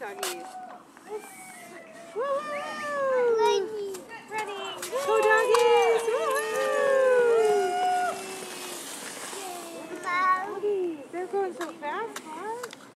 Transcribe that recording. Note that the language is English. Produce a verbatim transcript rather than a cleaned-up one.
dance on these. Woo hoo! Ready. Go doggies! Woo hoo! Doggies, they're going so fast, huh?